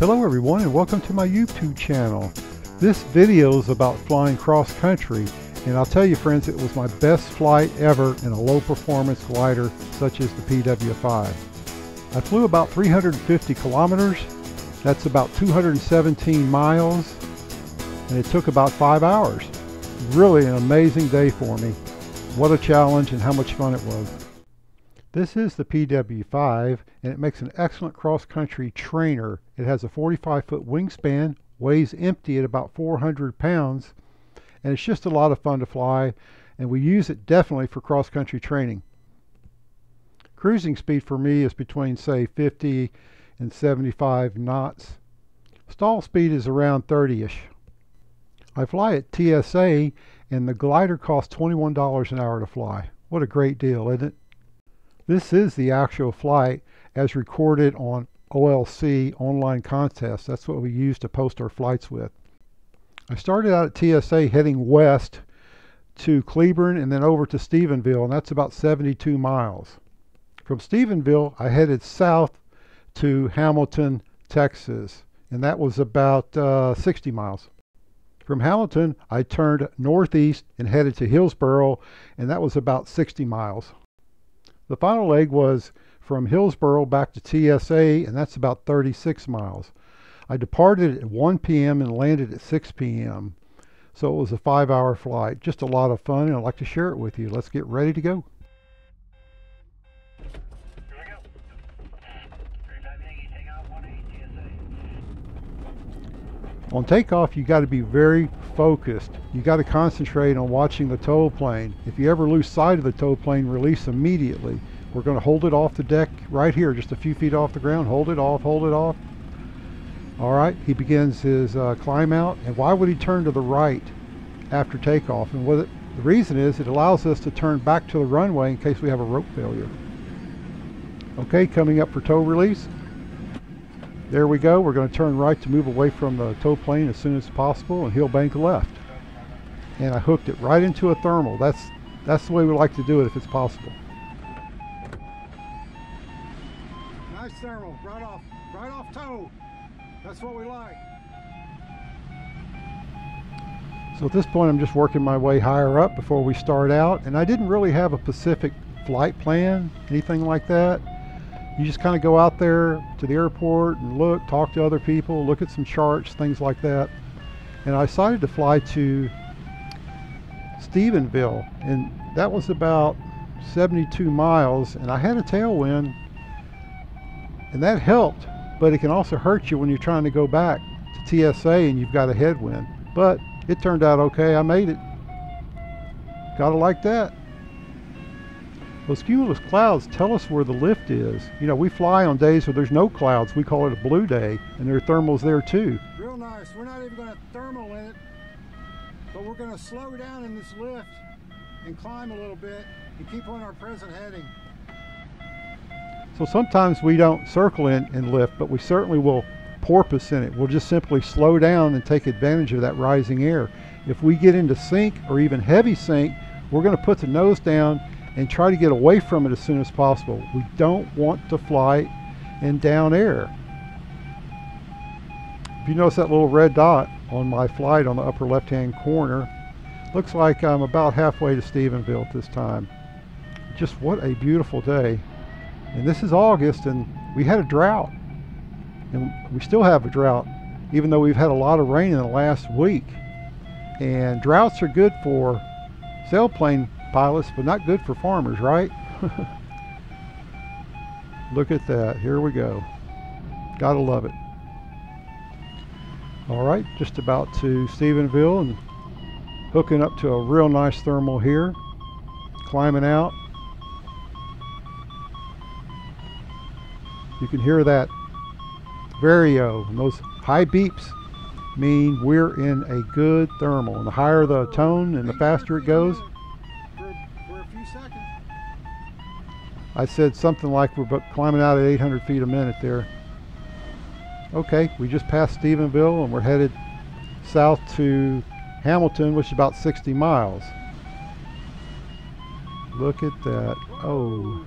Hello everyone and welcome to my YouTube channel. This video is about flying cross-country, and I'll tell you friends, it was my best flight ever in a low-performance glider such as the PW-5. I flew about 350 kilometers, that's about 217 miles, and it took about 5 hours. Really an amazing day for me. What a challenge and how much fun it was. This is the PW-5, and it makes an excellent cross-country trainer. It has a 45-foot wingspan, weighs empty at about 400 pounds, and it's just a lot of fun to fly, and we use it definitely for cross-country training. Cruising speed for me is between, say, 50 and 75 knots. Stall speed is around 30-ish. I fly at TSA, and the glider costs $21 an hour to fly. What a great deal, isn't it? This is the actual flight as recorded on OLC online contests. That's what we use to post our flights with. I started out at TSA heading west to Cleburne and then over to Stephenville, and that's about 72 miles. From Stephenville, I headed south to Hamilton, Texas, and that was about 60 miles. From Hamilton, I turned northeast and headed to Hillsboro, and that was about 60 miles. The final leg was from Hillsboro back to TSA, and that's about 36 miles. I departed at 1 p.m. and landed at 6 p.m. So it was a 5-hour flight. Just a lot of fun, and I'd like to share it with you. Let's get ready to go. Here we go. 3580, takeoff 18 TSA. On takeoff, you got to be very focused. You got to concentrate on watching the tow plane. If you ever lose sight of the tow plane, release immediately. We're going to hold it off the deck right here, just a few feet off the ground. Hold it off, hold it off. All right, he begins his climb out. And why would he turn to the right after takeoff? And what the reason is, it allows us to turn back to the runway in case we have a rope failure. Okay, coming up for tow release. There we go. We're going to turn right to move away from the tow plane as soon as possible, and he'll bank left. And I hooked it right into a thermal. That's the way we like to do it if it's possible. Nice thermal, right off tow. That's what we like. So at this point, I'm just working my way higher up before we start out. And I didn't really have a Pacific flight plan, anything like that. You just kind of go out there to the airport and look, talk to other people, look at some charts, things like that. And I decided to fly to Stephenville, and that was about 72 miles, and I had a tailwind, and that helped, but it can also hurt you when you're trying to go back to TSA and you've got a headwind. But it turned out okay. I made it. Gotta like that. Those cumulus clouds tell us where the lift is. You know, we fly on days where there's no clouds. We call it a blue day, and there are thermals there too. Real nice. We're not even going to thermal in it, but we're going to slow down in this lift and climb a little bit and keep on our present heading. So sometimes we don't circle in and lift, but we certainly will porpoise in it. We'll just simply slow down and take advantage of that rising air. If we get into sink or even heavy sink, we're going to put the nose down and try to get away from it as soon as possible. We don't want to fly in down air. If you notice that little red dot on my flight on the upper left-hand corner, looks like I'm about halfway to Stephenville at this time. Just what a beautiful day. And this is August, and we had a drought. And we still have a drought, even though we've had a lot of rain in the last week. And droughts are good for sailplane pilots, but not good for farmers, right? Look at that. Here we go. Gotta love it. All right, just about to Stephenville and hooking up to a real nice thermal here. Climbing out. You can hear that vario, and those high beeps mean we're in a good thermal. And the higher the tone and the faster it goes, I said something like we're climbing out at 800 feet a minute there. Okay, we just passed Stephenville and we're headed south to Hamilton, which is about 60 miles. Look at that. Oh.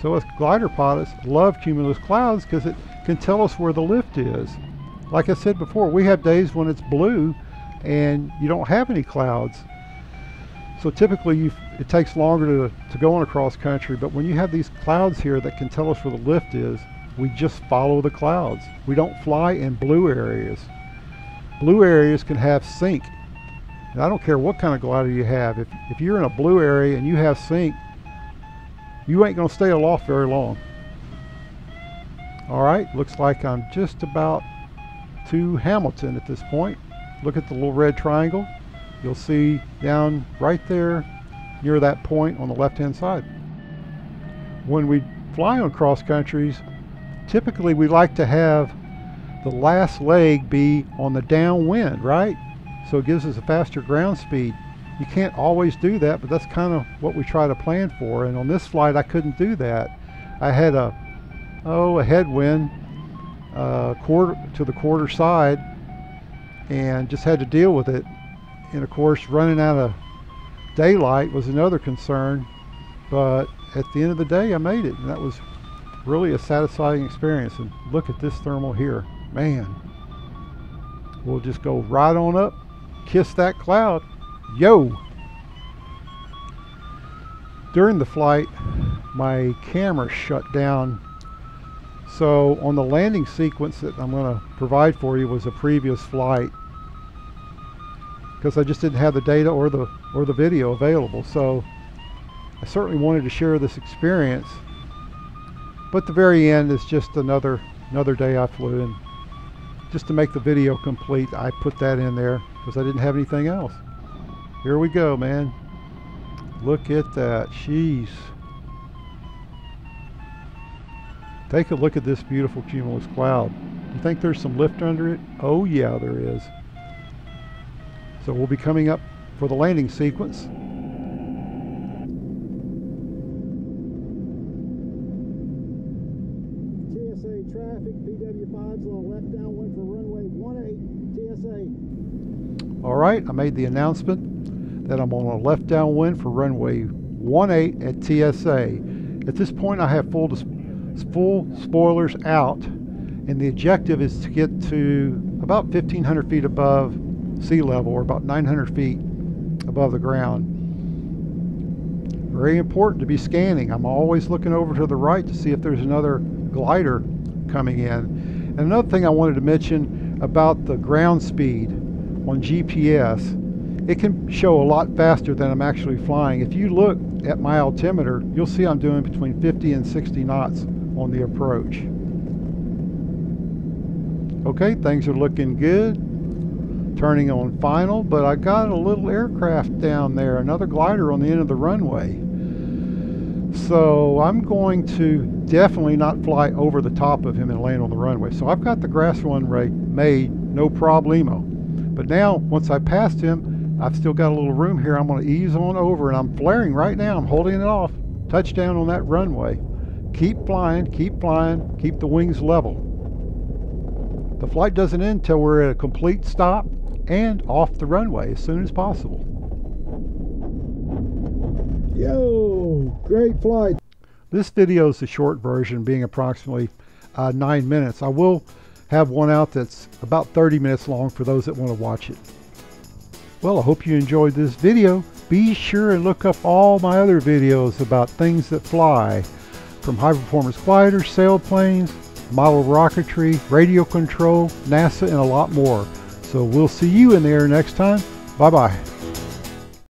So as Glider pilots love cumulus clouds because it can tell us where the lift is. Like I said before, we have days when it's blue and you don't have any clouds. So typically it takes longer to go on across country, but when you have these clouds here that can tell us where the lift is, we just follow the clouds. We don't fly in blue areas. Blue areas can have sink. And I don't care what kind of glider you have. If you're in a blue area and you have sink, you ain't gonna stay aloft very long. All right, looks like I'm just about to Hamilton at this point. Look at the little red triangle. You'll see down right there near that point on the left-hand side. When we fly on cross countries, typically we like to have the last leg be on the downwind, right? So it gives us a faster ground speed. You can't always do that, but that's kind of what we try to plan for. And on this flight, I couldn't do that. I had a headwind quarter to the quarter side and just had to deal with it. And of course, running out of daylight was another concern, but at the end of the day, I made it, and that was really a satisfying experience. And look at this thermal here, man. We'll just go right on up, kiss that cloud, yo. During the flight, my camera shut down. So on the landing sequence that I'm going to provide for you was a previous flight, because I just didn't have the data or the video available. So I certainly wanted to share this experience, but the very end is just another day I flew in. Just to make the video complete, I put that in there because I didn't have anything else. Here we go, man. Look at that, jeez. Take a look at this beautiful cumulus cloud. You think there's some lift under it? Oh yeah, there is. So we'll be coming up for the landing sequence. TSA traffic, PW-5's on left downwind for runway 18, TSA. All right, I made the announcement that I'm on a left downwind for runway 18 at TSA. At this point, I have full spoilers out, and the objective is to get to about 1,500 feet above sea level, or about 900 feet above the ground. Very important to be scanning. I'm always looking over to the right to see if there's another glider coming in. And another thing I wanted to mention about the ground speed on GPS, it can show a lot faster than I'm actually flying. If you look at my altimeter, you'll see I'm doing between 50 and 60 knots on the approach. Okay, things are looking good. Turning on final, but I got a little aircraft down there, another glider on the end of the runway. So I'm going to definitely not fly over the top of him and land on the runway. So I've got the grass runway made, no problemo. But now, once I passed him, I've still got a little room here. I'm going to ease on over, and I'm flaring right now. I'm holding it off. Touchdown on that runway. Keep flying, keep flying, keep the wings level. The flight doesn't end till we're at a complete stop and off the runway as soon as possible. Yo, great flight. This video is the short version, being approximately 9 minutes. I will have one out that's about 30 minutes long for those that want to watch it. Well, I hope you enjoyed this video. Be sure and look up all my other videos about things that fly, from high performance gliders, sailplanes, model rocketry, radio control, NASA, and a lot more. So we'll see you in the air next time. Bye-bye.